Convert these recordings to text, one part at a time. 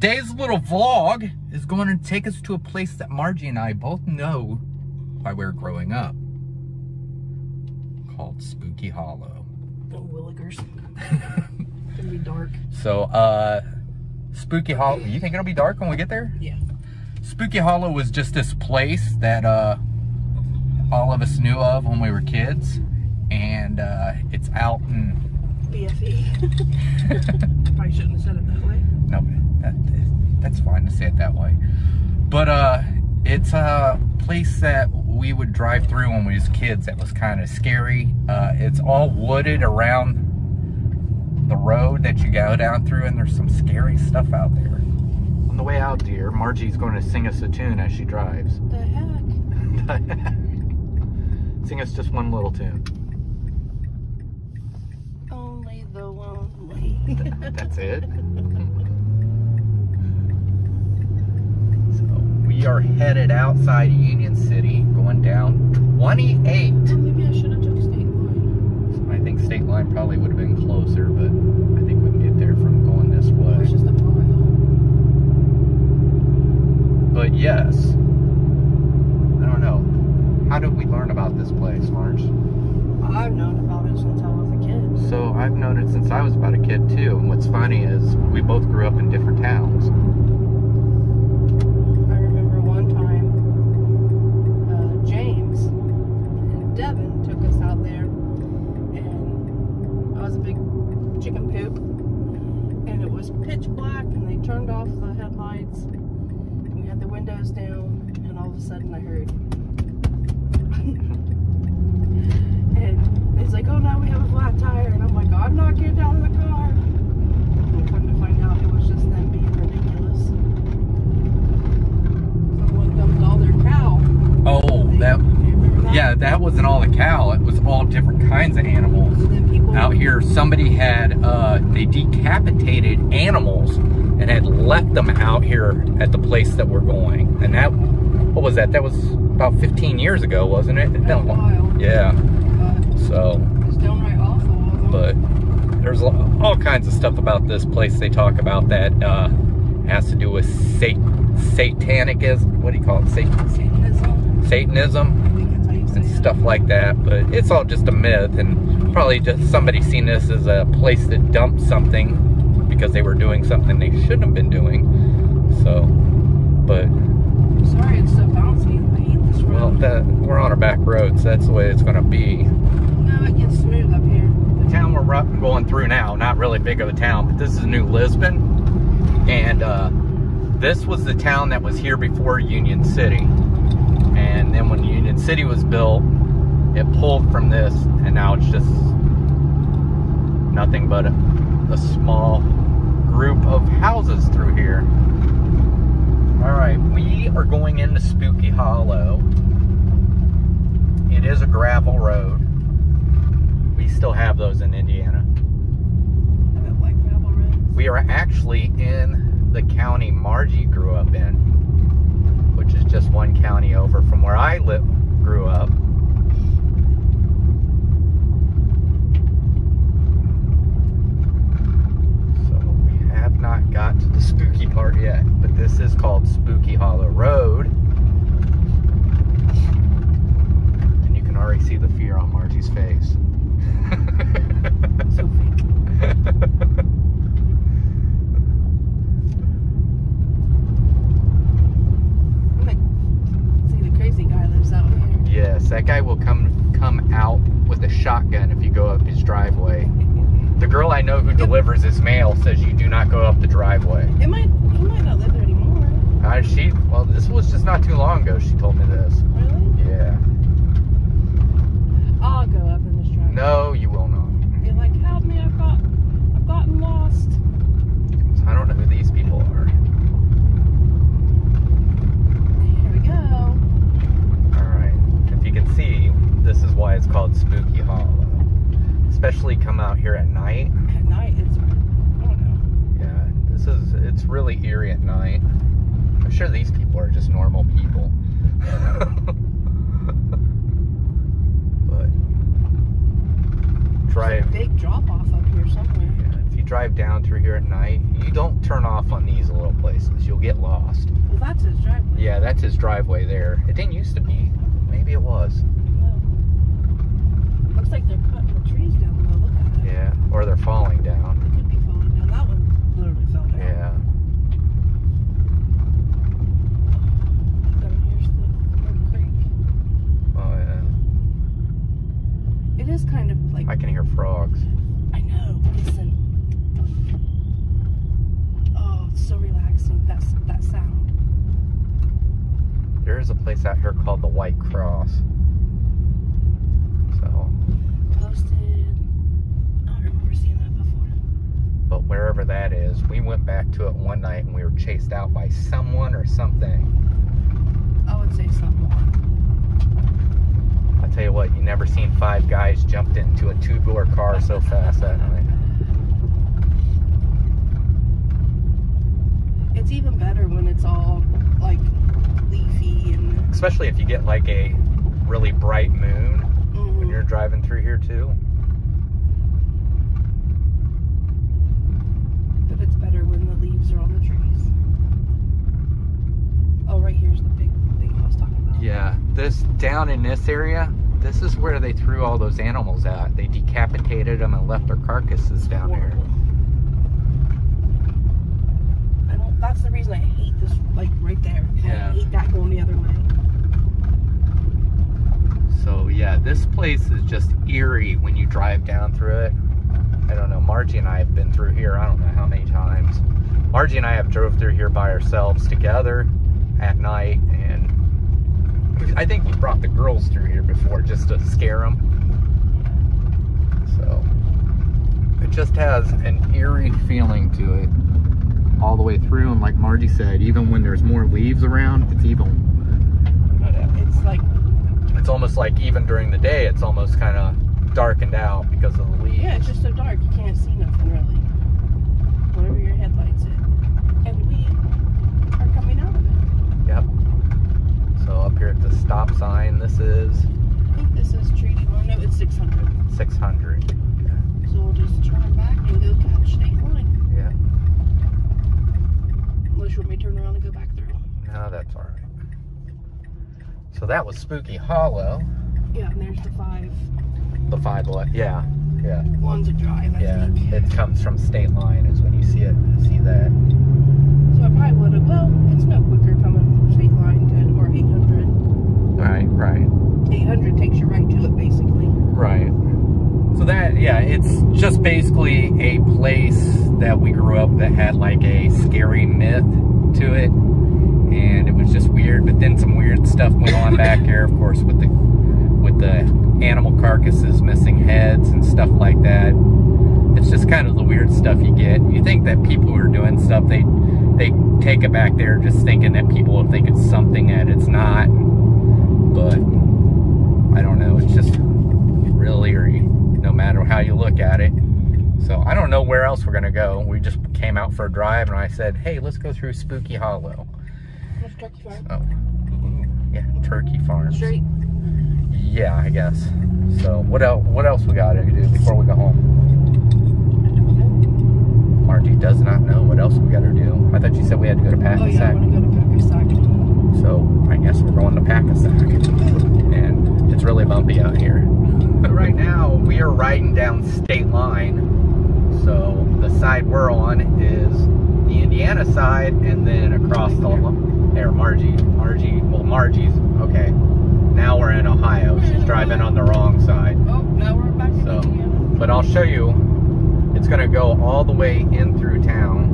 Today's little vlog is going to take us to a place that Margie and I both know while we were growing up, called Spooky Hollow. The willigers. It's gonna be dark. So, Spooky Hollow, you think it'll be dark when we get there? Yeah. Spooky Hollow was just this place that all of us knew of when we were kids, and it's out in BFE. Probably shouldn't have said it that way. No, but that's fine to say it that way. But it's a place that we would drive through when we was kids that was kind of scary. It's all wooded around the road that you go down through, and there's some scary stuff out there. On the way out here, Margie's going to sing us a tune as she drives. The heck? The heck? Sing us just one little tune. Only the one way. That's it? We are headed outside Union City, going down 28. Well, maybe I should have took State Line. So I think State Line probably would have been closer, but I think we can get there from going this way. Which is the point. But yes, I don't know. How did we learn about this place, Marge? I've known about it since I was a kid. So I've known it since I was about a kid too. And what's funny is we both grew up in different towns. Down, and all of a sudden I heard and it's like, oh no, we have a flat tire, and I'm like, oh, I'm not getting out of the car, and come to find out it was just them being ridiculous. Someone dumped all their cow. Oh, that, yeah, that wasn't all the cow, it was all different kinds of animals. Out here somebody had they decapitated animals and had left them out here at the place that we're going. And that, what was that? That was about 15 years ago, wasn't it? It's been a while. Yeah. So. It's downright awful. But there's all kinds of stuff about this place they talk about that has to do with satanicism. What do you call it? Satanism. Satanism and stuff like that. But it's all just a myth, and probably just somebody seen this as a place to dump something, because they were doing something they shouldn't have been doing. So, but. I'm sorry, it's so bouncy. I hate this road. Well, we're on our back road, so that's the way it's going to be. No, it gets smooth up here. The town we're going through now, not really big of a town, but this is New Lisbon. And this was the town that was here before Union City. And then when Union City was built, it pulled from this, and now it's just nothing but a small group of houses through here. All right, we are going into Spooky Hollow. It is a gravel road. We still have those in Indiana. I don't like gravel roads. We are actually in the county Margie grew up in, which is just one county over from where I grew up. Not got to the spooky part yet, but this is called Spooky Hollow Road, and you can already see the fear on Margie's face. So fake. See, the crazy guy lives out here. Yes, that guy will come out with a shotgun if you go up his driveway. The girl I know who delivers this mail says you do not go up the driveway. It might not live there anymore. Well, this was just not too long ago she told me this. Really? Yeah. I'll go up in this driveway. No, you will not. You're like, help me, I've gotten lost. So I don't know who these people are. Here we go. Alright, if you can see, this is why it's called Spooky Hollow. Especially come out here at night. At night, it's, I don't know. Yeah, it's really eerie at night. I'm sure these people are just normal people. But, drive. There's a big drop off up here somewhere. Yeah, if you drive down through here at night, you don't turn off on these little places. You'll get lost. Well, that's his driveway. Yeah, that's his driveway there. It didn't used to be. Maybe it was. No. Looks like they're cutting the trees down though. Look at that. Yeah, or they're falling down. It could be falling down. That one literally fell down. Yeah. It is kind of like... I can hear frogs. I know. Listen. Oh, it's so relaxing. That sound. There is a place out here called the White Cross. So... Posted. I don't remember seeing that before. But wherever that is, we went back to it one night and we were chased out by someone or something. I would say someone. Tell you what, you never seen five guys jumped into a two-door car so fast that night. It's even better when it's all like leafy and. Especially if you get like a really bright moon when you're driving through here too. But it's better when the leaves are on the trees. Oh, right here's the big thing I was talking about. Yeah, this down in this area. This is where they threw all those animals out. They decapitated them and left their carcasses down here. That's the reason I hate this, like, right there. Yeah. I hate that going the other way. So, yeah, this place is just eerie when you drive down through it. I don't know. Margie and I have been through here I don't know how many times. Margie and I have drove through here by ourselves together at night, and... I think we brought the girls through here before just to scare them. So it just has an eerie feeling to it all the way through, and like Margie said, even when there's more leaves around, it's evil. It's almost like even during the day, it's almost kind of darkened out because of the leaves. Yeah, it's just so dark you can't see nothing really. Whatever your headlights in. And we are coming out of it. Yep. So up here at the stop sign, this is... I think this is Treaty 1. No, it's 600. 600. Okay. So we'll just turn back and go catch State Line. Yeah. Unless you want me to turn around and go back through. No, that's all right. So that was Spooky Hollow. Yeah, and there's the five. The five left, yeah. Yeah. One's a drive, I think. It comes from State Line is when you see it. See that. So I probably would have... Well, it's no quicker coming from State Line to... 800. Right, right. 800 takes you right to it, basically. Right. So that, yeah, it's just basically a place that we grew up that had like a scary myth to it. And it was just weird, but then some weird stuff went on back here, of course, with the animal carcasses, missing heads and stuff like that. It's just kind of the weird stuff you get. You think that people who are doing stuff, they take it back there just thinking that people will think it's something that it's not. But I don't know, it's just real eerie no matter how you look at it. So I don't know where else we're gonna go. We just came out for a drive and I said, hey, let's go through Spooky Hollow. There's turkey farm. Oh, yeah, turkey farm. Straight. Yeah, I guess. So what else we gotta do before we go home? Margie does not know what else we gotta do. I thought you said we had to go to Pack-a-Sack. Oh yeah, I wanna go to Pack-a-Sack. So I guess we're going to Pack-a-Sack. And it's really bumpy out here. But right now we are riding down State Line. So the side we're on is the Indiana side, and then across the there, Margie's okay. Now we're in Ohio. She's driving on the wrong side. Oh, now we're back in Indiana. But I'll show you. It's gonna go all the way in through town,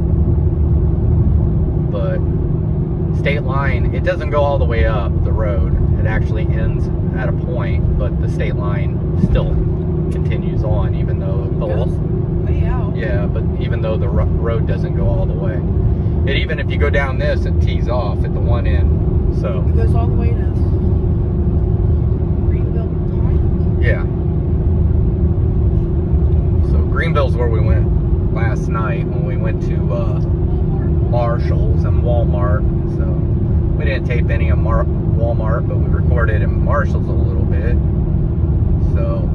but State Line, it doesn't go all the way up the road. It actually ends at a point, but the State Line still continues on, even though the road doesn't go all the way. And even if you go down this, it tees off at the one end. So it goes all the way to Greenville, right? Yeah. Greenville's where we went last night when we went to Marshalls and Walmart. So we didn't tape any of Walmart, but we recorded in Marshalls a little bit. So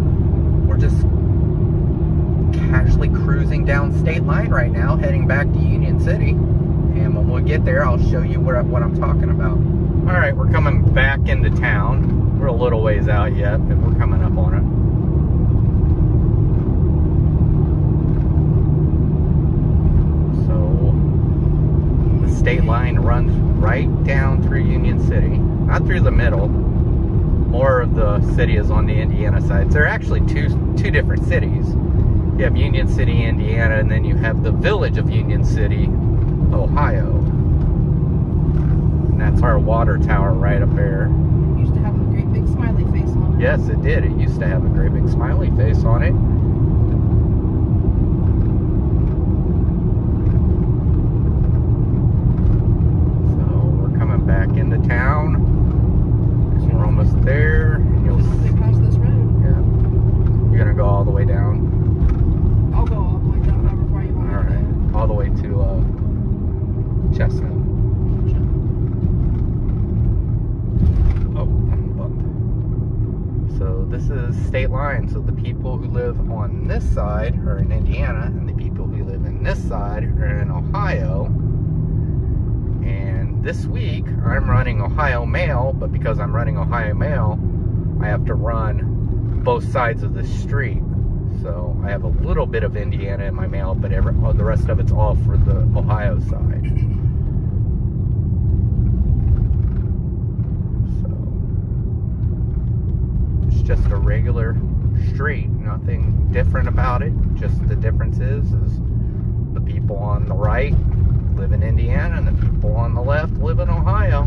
we're just casually cruising. cruising down State Line right now, heading back to Union City. And when we get there, I'll show you what I'm talking about. All right, we're coming back into town. We're a little ways out yet, but we're coming up on it. State Line runs right down through Union City, not through the middle. More of the city is on the Indiana side. So there are actually two different cities. You have Union City, Indiana, and then you have the village of Union City, Ohio. And that's our water tower right up there. It used to have a great big smiley face on it. Yes, it did. It used to have a great big smiley face on it. State Line, so the people who live on this side are in Indiana, and the people who live in this side are in Ohio. And this week I'm running Ohio Mail, but because I'm running Ohio Mail, I have to run both sides of the street. So I have a little bit of Indiana in my mail, but the rest of it's all for the Ohio side. Just a regular street, nothing different about it. Just the difference is the people on the right live in Indiana and the people on the left live in Ohio.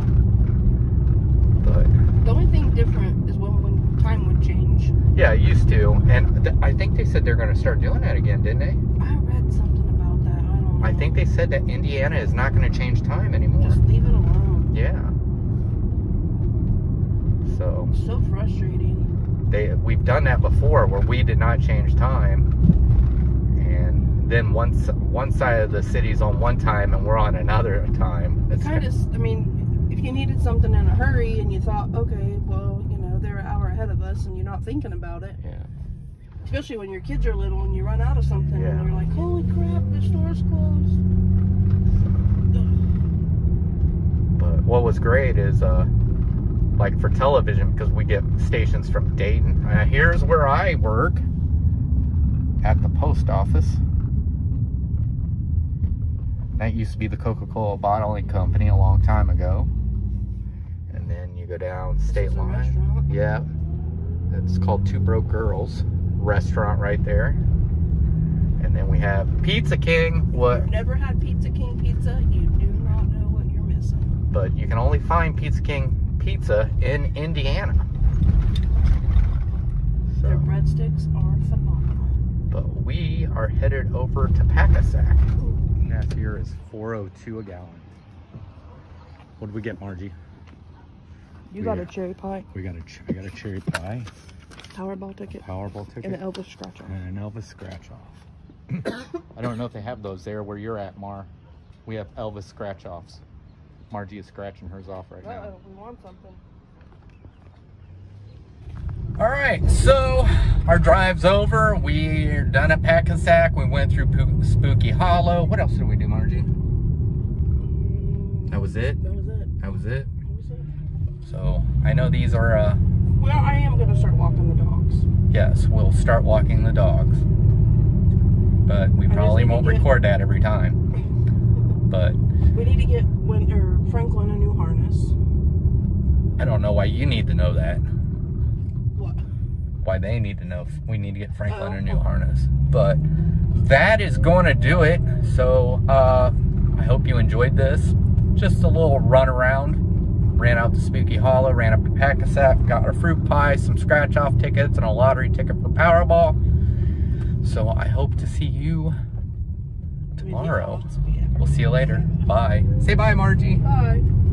But the only thing different is when time would change. Yeah, it used to, and I think they said they're going to start doing that again, didn't they? I read something about that. I don't know. I think they said that Indiana is not going to change time anymore. Just leave it alone. Yeah. So frustrating. We've done that before where we did not change time, and then one side of the city's on one time and we're on another time. It's kind of, I mean, if you needed something in a hurry and you thought, okay, well, you know, they're an hour ahead of us, and you're not thinking about it. Yeah. Especially when your kids are little and you run out of something, yeah, and you're like, holy crap, the store's closed. But what was great is like for television, because we get stations from Dayton. Here's where I work, at the post office. That used to be the Coca-Cola bottling company a long time ago. And then you go down State Line. Yeah, it's called Two Broke Girls restaurant right there. And then we have Pizza King. What? You've never had Pizza King pizza? You do not know what you're missing. But you can only find Pizza King pizza in Indiana. So, their breadsticks are phenomenal. But we are headed over to Pack-a-Sack. Gas here is $4.02 a gallon. What did we get, Margie? We got a cherry pie. I got a cherry pie. Powerball ticket. Powerball ticket. And an Elvis scratch off. And an Elvis scratch off. I don't know if they have those there where you're at, Mar. We have Elvis scratch offs. Margie is scratching hers off right now. Uh-oh, we want something. All right, so our drive's over. We're done at Pack-a-Sack. We went through Spooky Hollow. What else did we do, Margie? That was it? That was it. That was it? That was it. So I know these are... well, I am going to start walking the dogs. Yes, we'll start walking the dogs. But we probably won't record that every time. But... we need to get Winter Franklin a new harness. I don't know why you need to know that. What? Why they need to know. We need to get Franklin a new harness. But that is going to do it. So I hope you enjoyed this. Just a little run around. Ran out to Spooky Hollow, ran up to Pack-a-Sack, got a fruit pie, some scratch-off tickets, and a lottery ticket for Powerball. So I hope to see you tomorrow. We'll see you later. Bye. Say bye, Margie. Bye.